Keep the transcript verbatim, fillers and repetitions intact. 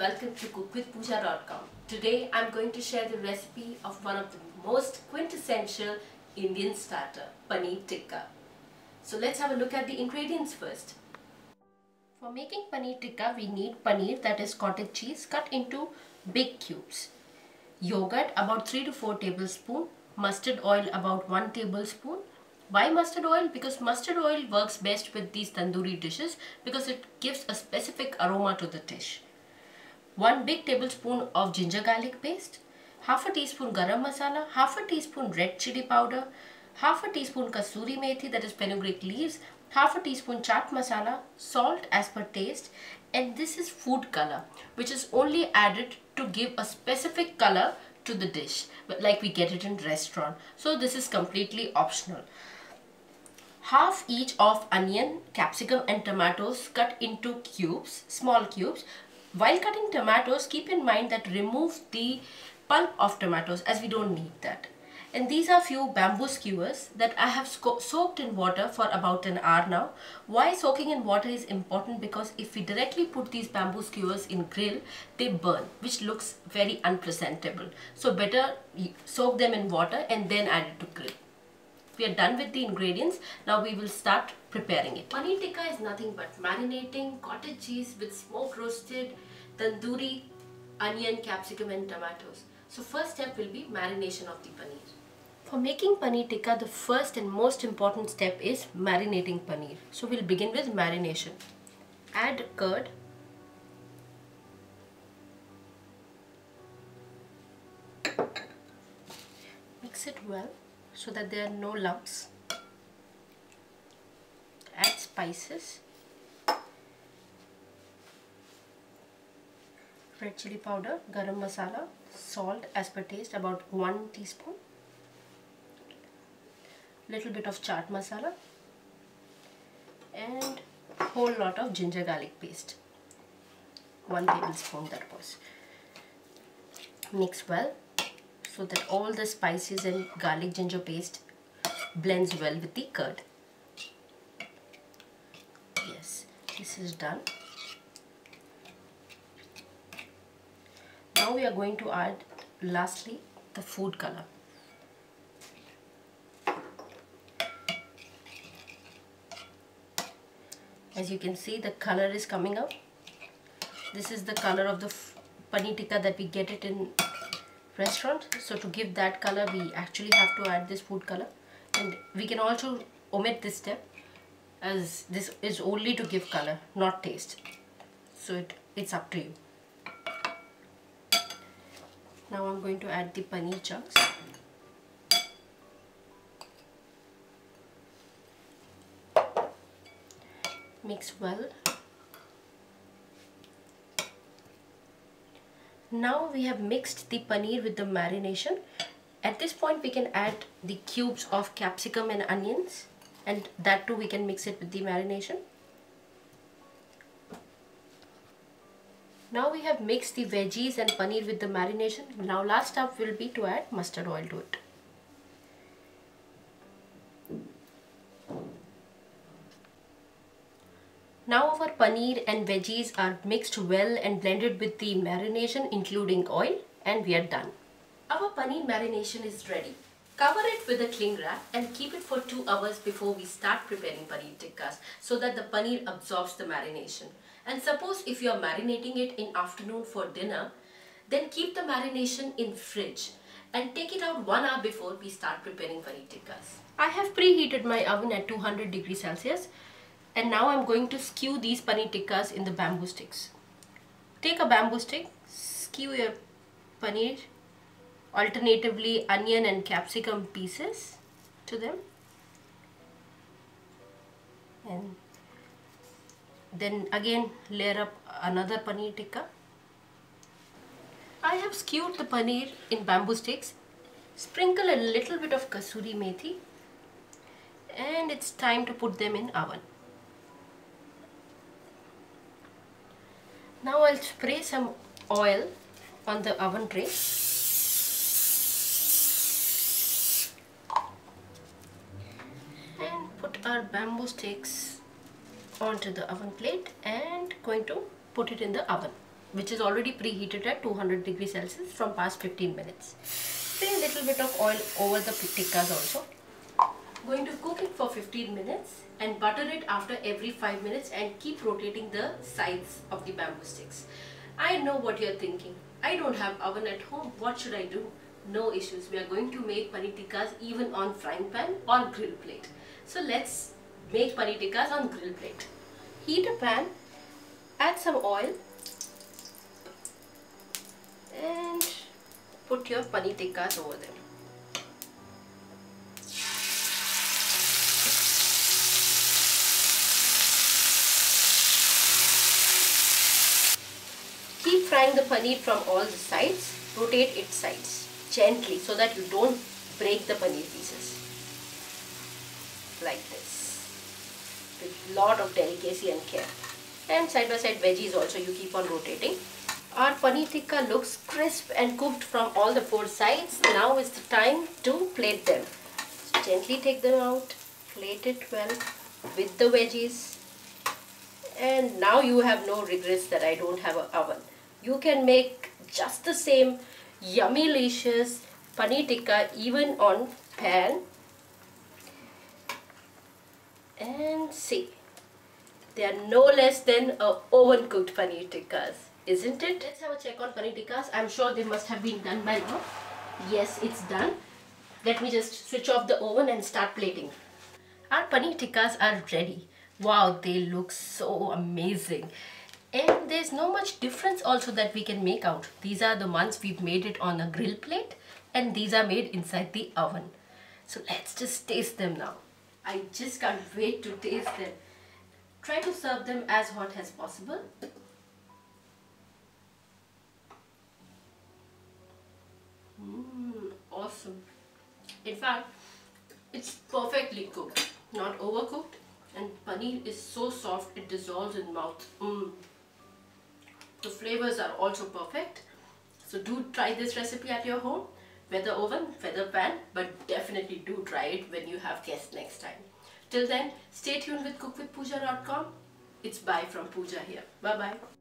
welcome to cook with pooja dot com. Today I'm going to share the recipe of one of the most quintessential Indian starter, paneer tikka. So let's have a look at the ingredients first. For making paneer tikka, we need paneer, that is cottage cheese, cut into big cubes, yogurt about three to four tablespoons, mustard oil about one tablespoon. Why mustard oil? Because mustard oil works best with these tandoori dishes because it gives a specific aroma to the dish. one big tablespoon of ginger garlic paste, half a teaspoon garam masala, half a teaspoon red chili powder, half a teaspoon kasuri methi, that is fenugreek leaves, half a teaspoon chaat masala, salt as per taste, and this is food color, which is only added to give a specific color to the dish, but like we get it in restaurant. So this is completely optional. Half each of onion, capsicum and tomatoes cut into cubes, small cubes. While cutting tomatoes, keep in mind that remove the pulp of tomatoes as we don't need that. And these are few bamboo skewers that I have soaked in water for about an hour now. Why soaking in water is important? Because if we directly put these bamboo skewers in grill, they burn, which looks very unpresentable. So better soak them in water and then add it to grill. We are done with the ingredients. Now we will start preparing it. Paneer tikka is nothing but marinating cottage cheese with smoke roasted tandoori, onion, capsicum and tomatoes. So first step will be marination of the paneer. For making paneer tikka, the first and most important step is marinating paneer. So we'll begin with marination. Add curd, mix it well so that there are no lumps. Add spices, red chili powder, garam masala, salt as per taste about one teaspoon, little bit of chaat masala and whole lot of ginger garlic paste, one tablespoon that was. Mix well so that all the spices and garlic ginger paste blends well with the curd. Yes, this is done. Now we are going to add lastly the food color. As you can see, the color is coming up. This is the color of the paneer tikka that we get it in restaurant. So to give that color, we actually have to add this food color, and we can also omit this step as this is only to give color, not taste. So it, it's up to you. Now I'm going to add the paneer chunks. Mix well. Now we have mixed the paneer with the marination. At this point we can add the cubes of capsicum and onions, and that too we can mix it with the marination. Now we have mixed the veggies and paneer with the marination. Now last step will be to add mustard oil to it. Now our paneer and veggies are mixed well and blended with the marination including oil, and we are done. Our paneer marination is ready. Cover it with a cling wrap and keep it for two hours before we start preparing paneer tikkas so that the paneer absorbs the marination. And suppose if you are marinating it in afternoon for dinner, then keep the marination in fridge and take it out one hour before we start preparing paneer tikkas. I have preheated my oven at two hundred degrees Celsius, and now I'm going to skew these paneer tikkas in the bamboo sticks. Take a bamboo stick, skew your paneer, alternatively onion and capsicum pieces to them, and then again layer up another paneer tikka. I have skewed the paneer in bamboo sticks. Sprinkle a little bit of kasuri methi, and it's time to put them in oven. Now I'll spray some oil on the oven tray. Our bamboo sticks onto the oven plate and going to put it in the oven. which is already preheated at two hundred degrees Celsius from past fifteen minutes. Spray a little bit of oil over the tikkas also. Going to cook it for fifteen minutes and butter it after every five minutes and keep rotating the sides of the bamboo sticks. I know what you're thinking. I don't have oven at home. What should I do? No issues. We are going to make paneer tikkas even on frying pan or grill plate. So let's make paneer tikkas on grill plate. Heat a pan, add some oil and put your paneer tikkas over them. Keep frying the paneer from all the sides, rotate its sides gently so that you don't break the paneer pieces. Like this, with lot of delicacy and care. And side by side veggies also you keep on rotating. Our paneer tikka looks crisp and cooked from all the four sides. Now is the time to plate them. So gently take them out, plate it well with the veggies. And now you have no regrets that I don't have an oven. You can make just the same yummy delicious paneer tikka even on pan. And see, they are no less than a oven cooked paneer tikkas, isn't it? Let's have a check on paneer tikkas. I'm sure they must have been done by now. Yes, it's done. Let me just switch off the oven and start plating. Our paneer tikkas are ready. Wow, they look so amazing. And there's no much difference also that we can make out. These are the ones we've made it on a grill plate and these are made inside the oven. So let's just taste them now. I just can't wait to taste them. Try to serve them as hot as possible. Mmm, awesome. In fact, it's perfectly cooked, not overcooked. And paneer is so soft, it dissolves in mouth. Mm. The flavors are also perfect. So do try this recipe at your home. Whether oven, whether pan, but definitely do try it when you have guests next time. Till then, stay tuned with cook with pooja dot com. It's bye from Pooja here. Bye-bye.